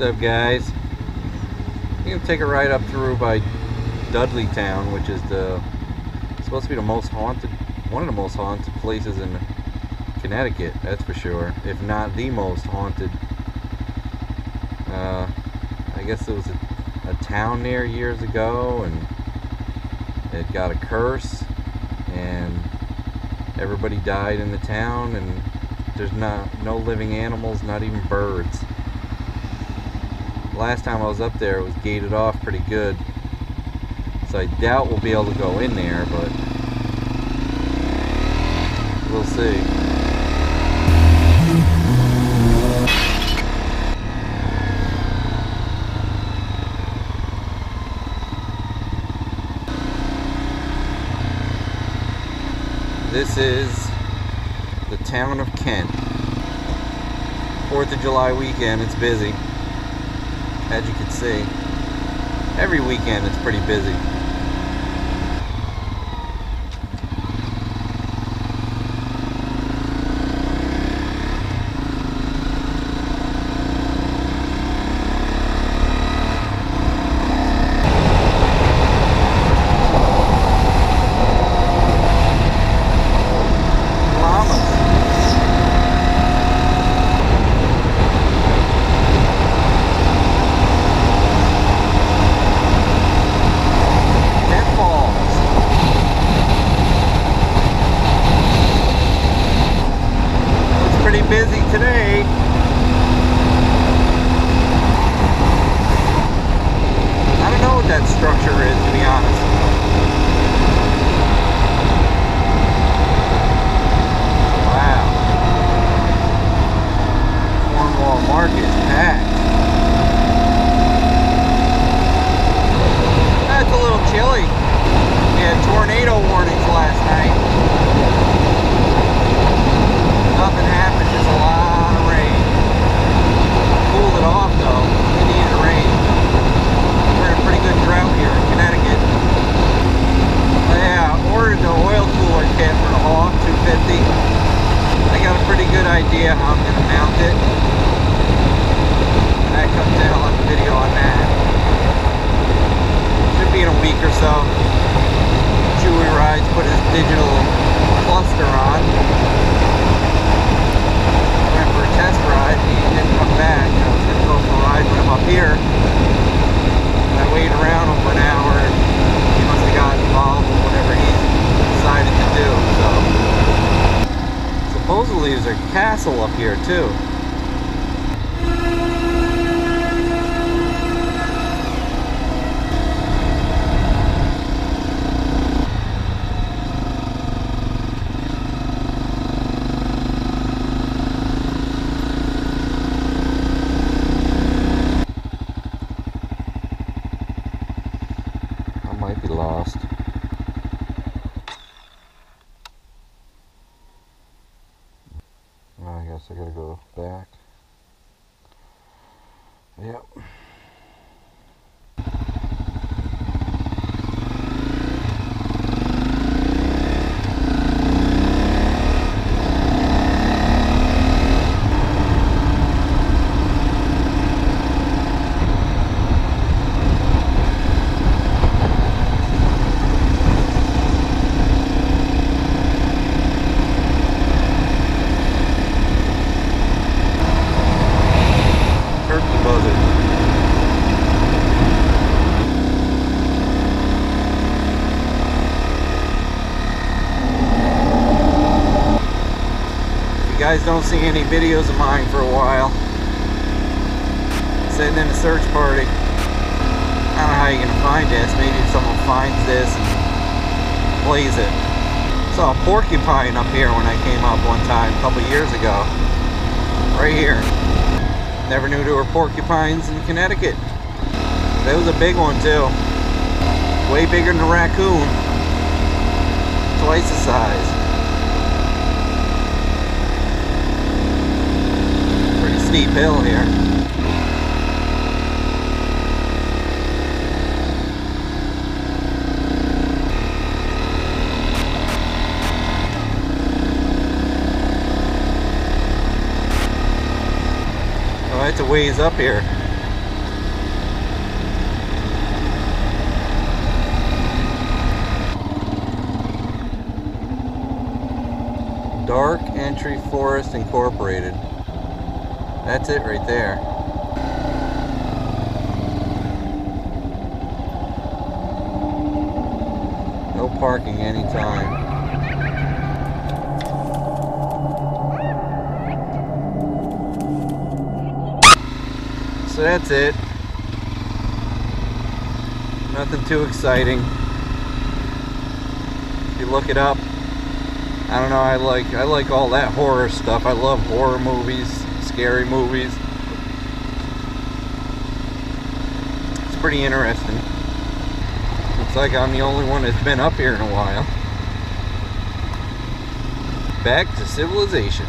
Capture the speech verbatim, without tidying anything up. What's up, guys? We're gonna take a ride up through by Dudleytown, which is the supposed to be the most haunted, one of the most haunted places in Connecticut. That's for sure, if not the most haunted. Uh, I guess it was a, a town there years ago, and it got a curse, and everybody died in the town, and there's not no living animals, not even birds. Last time I was up there, it was gated off pretty good, so I doubt we'll be able to go in there, but we'll see. This is the town of Kent. Fourth of July weekend, it's busy. As you can see, every weekend it's pretty busy. Busy today. I don't know what that structure is, to be honest. Wow. Cornwall Market's packed. That's a little chilly. We had tornado warnings last night. Nothing happened, just a lot of rain. Cooled it off though, we needed rain. We're in a pretty good drought here in Connecticut. But yeah, I ordered the oil cooler kit for the Hawk two fifty. I got a pretty good idea how I'm going to mount it. When that comes in, I'll have a video on that. Should be in a week or so. Chewy Rides put his digital cluster on. Test ride, he didn't come back. I was going to go for a ride with him up here. I waited around over an hour, and he must have gotten involved in whatever he decided to do. So, supposedly there's a castle up here too. I gotta go back. Yep. Guys, don't see any videos of mine for a while. Sitting in a search party. I don't know how you're gonna find this. Maybe someone finds this and plays it. I saw a porcupine up here when I came up one time a couple years ago. Right here. Never knew there were porcupines in Connecticut. That was a big one too. Way bigger than a raccoon. Twice the size. Steep hill here. Oh, that's a ways up here. Dark Entry Forest Incorporated. That's it right there. No parking anytime. So that's it. Nothing too exciting. If you look it up, I don't know, I like I like all that horror stuff. I love horror movies, scary movies. It's pretty interesting. Looks like I'm the only one that's been up here in a while. Back to civilization.